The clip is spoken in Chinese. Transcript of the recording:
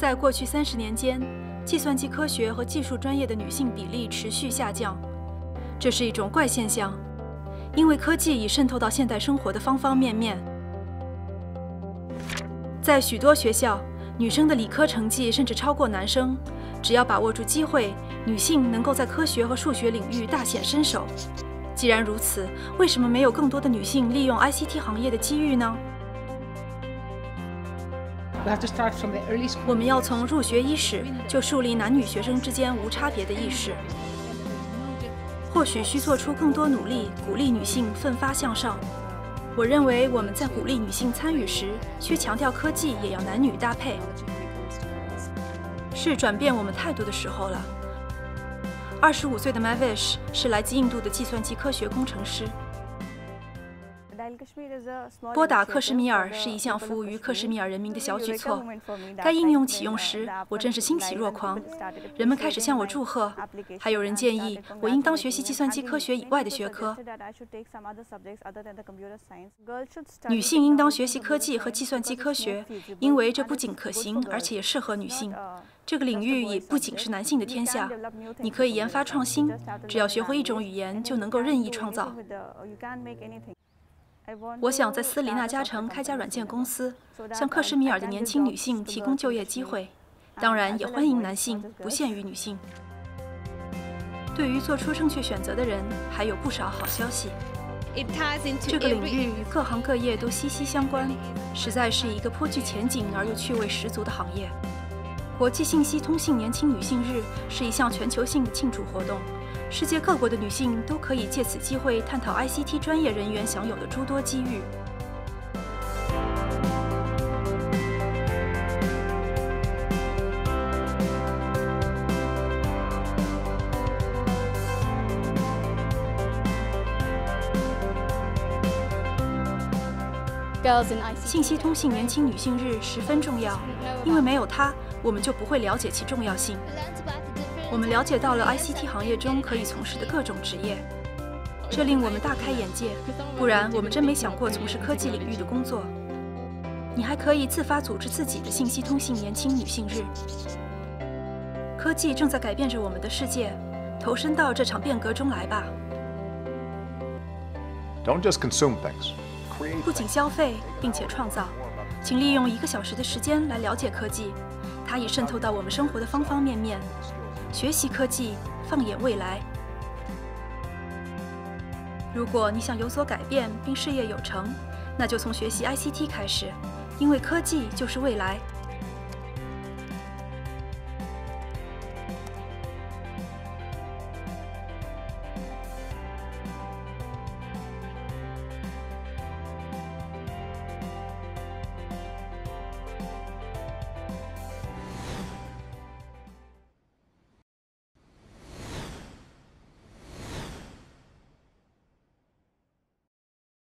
在过去30年间，计算机科学和技术专业的女性比例持续下降，这是一种怪现象，因为科技已渗透到现代生活的方方面面。在许多学校，女生的理科成绩甚至超过男生，只要把握住机会，女性能够在科学和数学领域大显身手。既然如此，为什么没有更多的女性利用 ICT 行业的机遇呢？ 我们要从入学伊始就树立男女学生之间无差别的意识，或许需做出更多努力，鼓励女性奋发向上。我认为我们在鼓励女性参与时，需强调科技也要男女搭配。是转变我们态度的时候了。25岁的 Mavish 是来自印度的计算机科学工程师。 拨打克什米尔是一项服务于克什米尔人民的小举措。该应用启用时，我真是欣喜若狂。人们开始向我祝贺，还有人建议我应当学习计算机科学以外的学科。女性应当学习科技和计算机科学，因为这不仅可行，而且也适合女性。这个领域也不仅是男性的天下。你可以研发创新，只要学会一种语言，就能够任意创造。 我想在斯里纳加城开家软件公司，向克什米尔的年轻女性提供就业机会，当然也欢迎男性，不限于女性。对于做出正确选择的人，还有不少好消息。这个领域与各行各业都息息相关，实在是一个颇具前景而又趣味十足的行业。国际信息通信年轻女性日是一项全球性的庆祝活动。 世界各国的女性都可以借此机会探讨 ICT 专业人员享有的诸多机遇。信息通信年轻女性日十分重要，因为没有它，我们就不会了解其重要性。 我们了解到了 ICT 行业中可以从事的各种职业，这令我们大开眼界。不然，我们真没想过从事科技领域的工作。你还可以自发组织自己的信息通信年轻女性日。科技正在改变着我们的世界，投身到这场变革中来吧。不仅消费，并且创造。请利用1个小时的时间来了解科技，它已渗透到我们生活的方方面面。 学习科技，放眼未来。如果你想有所改变并事业有成，那就从学习 ICT 开始，因为科技就是未来。